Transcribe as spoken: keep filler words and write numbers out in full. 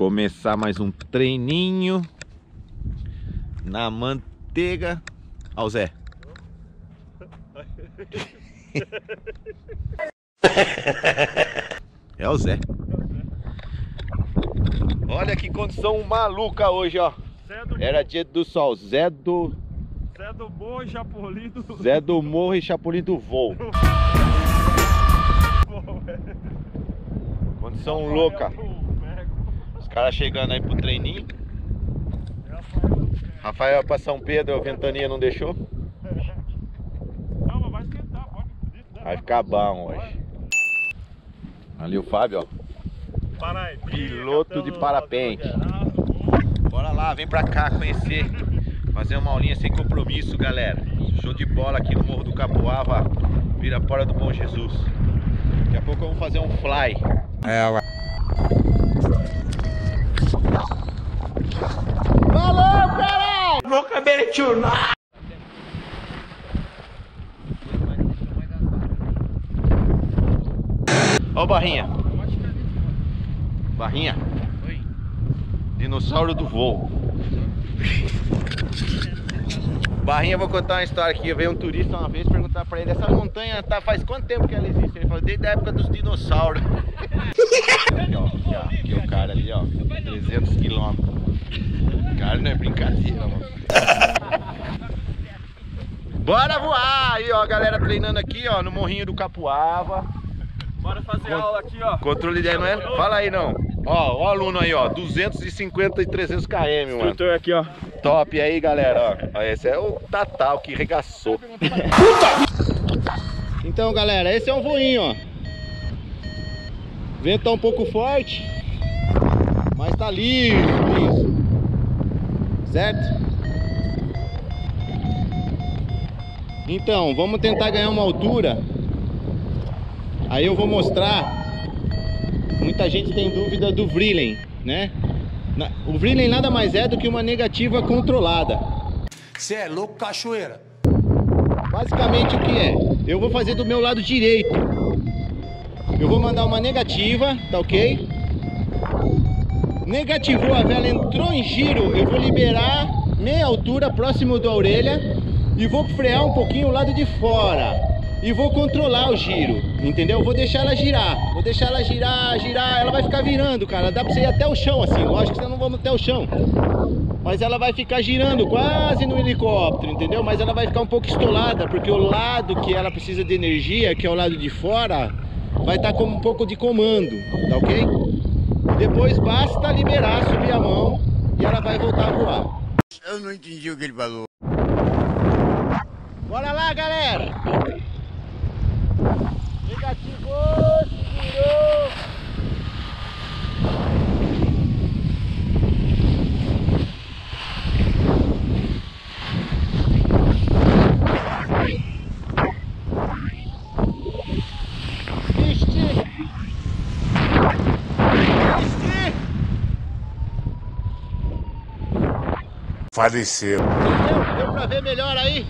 Começar mais um treininho na manteiga. Ó, o Zé. É o Zé. Olha que condição maluca hoje, ó. Era dia do sol. Zé do... Zé do Morro e Chapolin do... Zé do Morro e Chapolin do voo. Condição louca. Os caras chegando aí pro treininho. Rafael pra São Pedro, a ventania não deixou. Não, mas vai esquentar, pode. Vai ficar bom hoje. Ali o Fábio, ó. Piloto de parapente. Bora lá, vem pra cá conhecer. Fazer uma aulinha sem compromisso, galera. Show de bola aqui no Morro do Capuava, Pirapora do Bom Jesus. Daqui a pouco eu vou fazer um fly. É, ué. Valeu, caralho! Vou caber tchunar! Ó o Barrinha. Barrinha. Oi. Dinossauro do voo. Barrinha, vou contar uma história aqui. Veio um turista uma vez perguntar pra ele: essa montanha tá, faz quanto tempo que ela existe? Ele falou: desde a época dos dinossauros. Aqui, ó, aqui, ó, aqui o cara ali, ó, trezentos quilômetros. O cara não é brincadeira, mano. Bora voar! Aí, ó, a galera treinando aqui, ó, no Morrinho do Capuava. Bora fazer Con aula aqui, ó. Controle de aí, não é? Fala aí, não. Ó, ó o aluno aí, ó, duzentos e cinquenta e trezentos quilômetros, mano. Instrutor aqui, ó. Top aí, galera, ó. Esse é o Tatal que regaçou. Puta! Então, galera, esse é um voinho, ó. O vento tá um pouco forte, mas tá liso, liso. Certo? Então, vamos tentar ganhar uma altura. Aí eu vou mostrar. Muita gente tem dúvida do Vrilen, né? O Vrilen nada mais é do que uma negativa controlada. Você é louco, cachoeira? Basicamente o que é? Eu vou fazer do meu lado direito. Eu vou mandar uma negativa, tá ok? Negativou, a vela entrou em giro. Eu vou liberar meia altura próximo da orelha e vou frear um pouquinho o lado de fora. E vou controlar o giro, entendeu? Vou deixar ela girar, vou deixar ela girar, girar. Ela vai ficar virando, cara. Dá pra você ir até o chão assim. Lógico que você não vai até o chão, mas ela vai ficar girando quase no helicóptero, entendeu? Mas ela vai ficar um pouco estolada, porque o lado que ela precisa de energia, que é o lado de fora, vai estar com um pouco de comando, tá ok? Depois basta liberar, subir a mão e ela vai voltar a voar. Eu não entendi o que ele falou. Bora lá, galera! Negativou, segurou. Viste. Viste. Faleceu. Deu, deu pra ver melhor aí?